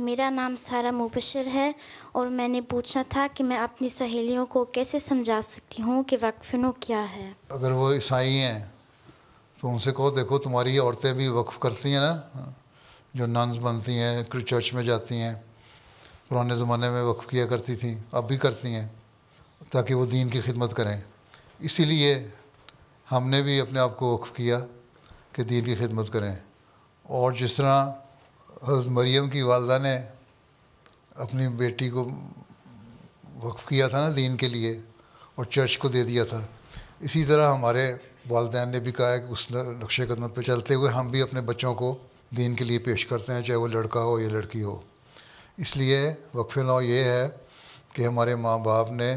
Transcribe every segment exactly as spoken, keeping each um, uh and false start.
मेरा नाम सारा मुबशशर है और मैंने पूछना था कि मैं अपनी सहेलियों को कैसे समझा सकती हूँ कि वक्फ़-ए-नौ क्या है। अगर वो ईसाई हैं तो उनसे कहो देखो तुम्हारी औरतें भी वक्फ़ करती हैं ना, जो नन्स बनती हैं, चर्च में जाती हैं, पुराने ज़माने में वक्फ़ किया करती थी, अब भी करती हैं, ताकि वो दीन की खिदमत करें। इसीलिए हमने भी अपने आप को वक्फ़ किया कि दीन की खिदमत करें। और जिस तरह हज़रत मरीम की वालदा ने अपनी बेटी को वक्फ़ किया था ना दीन के लिए और चर्च को दे दिया था, इसी तरह हमारे वालदैन ने भी कहा है कि उस नक्शे कदम पर चलते हुए हम भी अपने बच्चों को दीन के लिए पेश करते हैं, चाहे वो लड़का हो या लड़की हो। इसलिए वक्फ़-ए-नौ ये है कि हमारे माँ बाप ने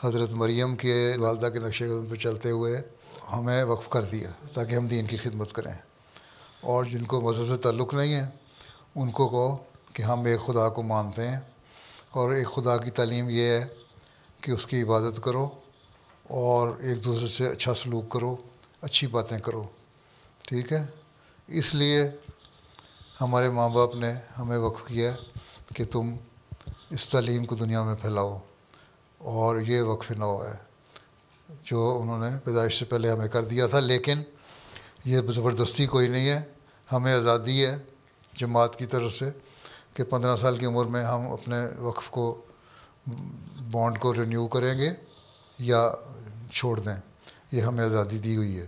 हज़रत मरीम के वालदा के नक्शे कदम पर चलते हुए हमें वक्फ़ कर दिया ताकि हम दीन की खिदमत करें। और जिनको मज़हब से ताल्लुक़ नहीं है उनको कहो कि हम एक खुदा को मानते हैं और एक खुदा की तालीम ये है कि उसकी इबादत करो और एक दूसरे से अच्छा सलूक करो, अच्छी बातें करो, ठीक है। इसलिए हमारे माँ बाप ने हमें वक्फ़ किया कि तुम इस तालीम को दुनिया में फैलाओ और ये वक्फ़-ए-नौ है जो उन्होंने पैदाइश से पहले हमें कर दिया था। लेकिन ये ज़बरदस्ती कोई नहीं है, हमें आज़ादी है जमात की तरफ से कि पंद्रह साल की उम्र में हम अपने वक्फ़ को बॉन्ड को रिन्यू करेंगे या छोड़ दें, ये हमें आज़ादी दी हुई है।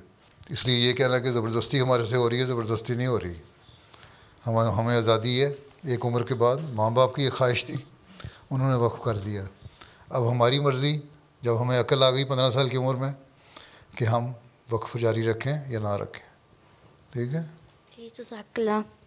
इसलिए ये कहना कि ज़बरदस्ती हमारे से हो रही है, ज़बरदस्ती नहीं हो रही। हम हमें आज़ादी है। एक उम्र के बाद माँ बाप की ये ख्वाहिश थी, उन्होंने वक्फ़ कर दिया। अब हमारी मर्ज़ी, जब हमें अकल आ गई पंद्रह साल की उम्र में, कि हम वक्फ़ जारी रखें या ना रखें, ठीक है।